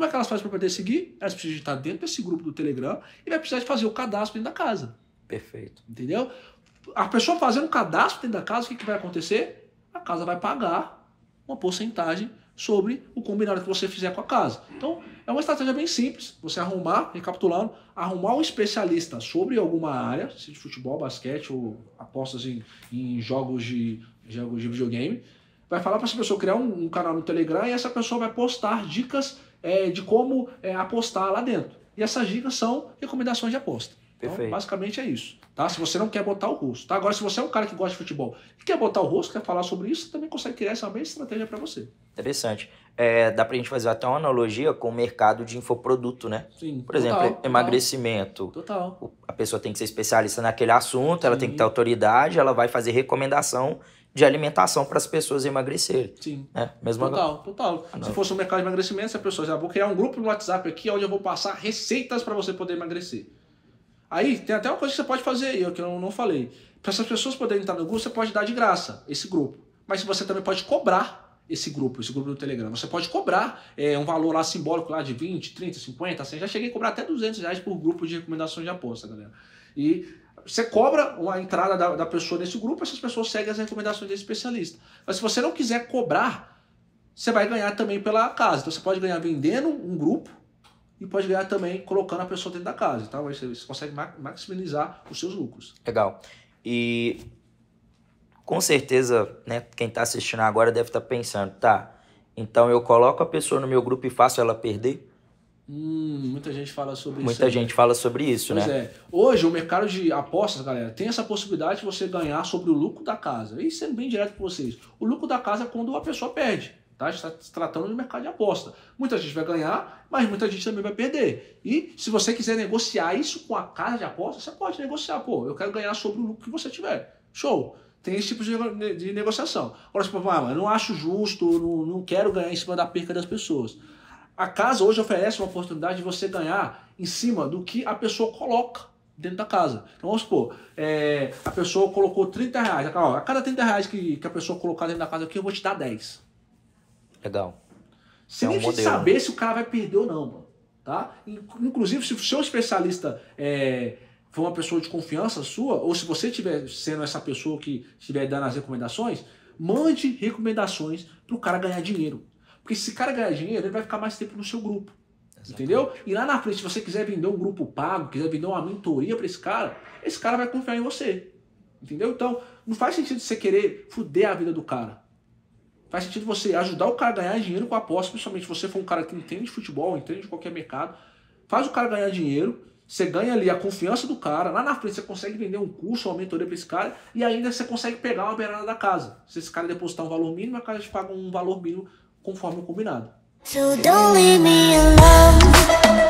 como é que elas fazem para poder seguir? Elas precisam estar dentro desse grupo do Telegram e vai precisar de fazer o cadastro dentro da casa. Perfeito. Entendeu? A pessoa fazendo o cadastro dentro da casa, o que, que vai acontecer? A casa vai pagar uma porcentagem sobre o combinado que você fizer com a casa. Então, é uma estratégia bem simples. Você arrumar, recapitulando, arrumar um especialista sobre alguma área, se de futebol, basquete ou apostas em jogos de videogame. Vai falar para essa pessoa criar um canal no Telegram e essa pessoa vai postar dicas de como apostar lá dentro. E essas dicas são recomendações de aposta. Então, perfeito. Basicamente é isso. Tá? Se você não quer botar o rosto. Tá? Agora, se você é um cara que gosta de futebol e quer botar o rosto, quer falar sobre isso, você também consegue criar essa mesma estratégia para você. Interessante. Dá para a gente fazer até uma analogia com o mercado de infoproduto, né? Sim. Por exemplo, total, emagrecimento. Total. A pessoa tem que ser especialista naquele assunto, ela, sim, tem que ter autoridade, ela vai fazer recomendação de alimentação para as pessoas emagrecerem. Sim. Né? Mesmo total. Se fosse um mercado de emagrecimento, essa pessoa já vou criar um grupo no WhatsApp aqui onde eu vou passar receitas para você poder emagrecer. Aí tem até uma coisa que você pode fazer aí, que eu não falei. Para essas pessoas poderem entrar no grupo, você pode dar de graça esse grupo. Mas você também pode cobrar esse grupo do Telegram. Você pode cobrar um valor lá simbólico lá de 20, 30, 50, 100. Já cheguei a cobrar até 200 reais por grupo de recomendações de aposta, galera. E você cobra a entrada da pessoa nesse grupo, essas pessoas seguem as recomendações desse especialista. Mas se você não quiser cobrar, você vai ganhar também pela casa. Então você pode ganhar vendendo um grupo, e pode ganhar também colocando a pessoa dentro da casa. Tá? Você consegue maximizar os seus lucros. Legal. E com certeza, né, quem está assistindo agora deve estar pensando, tá, então eu coloco a pessoa no meu grupo e faço ela perder? Muita gente fala sobre isso. Muita gente fala sobre isso, né? Pois é. Hoje o mercado de apostas, galera, tem essa possibilidade de você ganhar sobre o lucro da casa. E sendo bem direto com vocês, o lucro da casa é quando a pessoa perde. Tá? A gente está se tratando de mercado de aposta. Muita gente vai ganhar, mas muita gente também vai perder. E se você quiser negociar isso com a casa de aposta, você pode negociar. Pô, eu quero ganhar sobre o lucro que você tiver. Show! Tem esse tipo de negociação. Agora você fala, mas eu não acho justo, não quero ganhar em cima da perca das pessoas. A casa hoje oferece uma oportunidade de você ganhar em cima do que a pessoa coloca dentro da casa. Então vamos supor, a pessoa colocou 30 reais. A cada 30 reais que a pessoa colocar dentro da casa aqui, eu vou te dar 10. Legal. Sem nem saber se o cara vai perder ou não, mano, tá? Inclusive, se o seu especialista for uma pessoa de confiança sua, ou se você estiver sendo essa pessoa que estiver dando as recomendações, mande recomendações para o cara ganhar dinheiro. Porque se o cara ganhar dinheiro, ele vai ficar mais tempo no seu grupo. Exatamente. Entendeu? E lá na frente, se você quiser vender um grupo pago, quiser vender uma mentoria para esse cara vai confiar em você. Entendeu? Então, não faz sentido você querer foder a vida do cara. Faz sentido você ajudar o cara a ganhar dinheiro com a aposta, principalmente se você for um cara que entende de futebol, entende de qualquer mercado. Faz o cara ganhar dinheiro, você ganha ali a confiança do cara, lá na frente você consegue vender um curso, uma mentoria para esse cara, e ainda você consegue pegar uma beirada da casa. Se esse cara depositar um valor mínimo, a casa te paga um valor mínimo conforme o combinado. So don't leave me alone.